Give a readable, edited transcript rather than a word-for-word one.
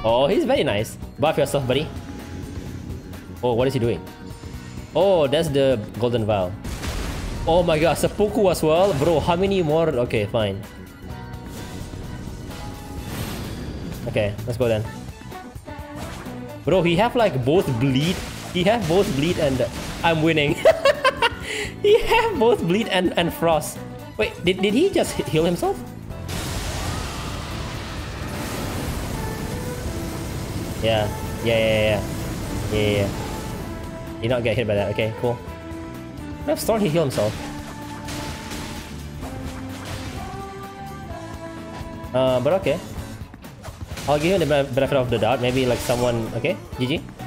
Oh, he's very nice. Buff yourself, buddy. Oh, what is he doing? Oh, that's the golden vial. Oh my god, seppuku as well. Bro, how many more? Okay, fine. Okay, let's go then. Bro, he have like both bleed. He have both bleed and... I'm winning. He have both bleed and frost. Wait, did he just heal himself? Yeah. Did not get hit by that. Okay, cool. I have Storm, he healed himself. But okay. I'll give him the benefit of the doubt. Maybe like someone... Okay, GG.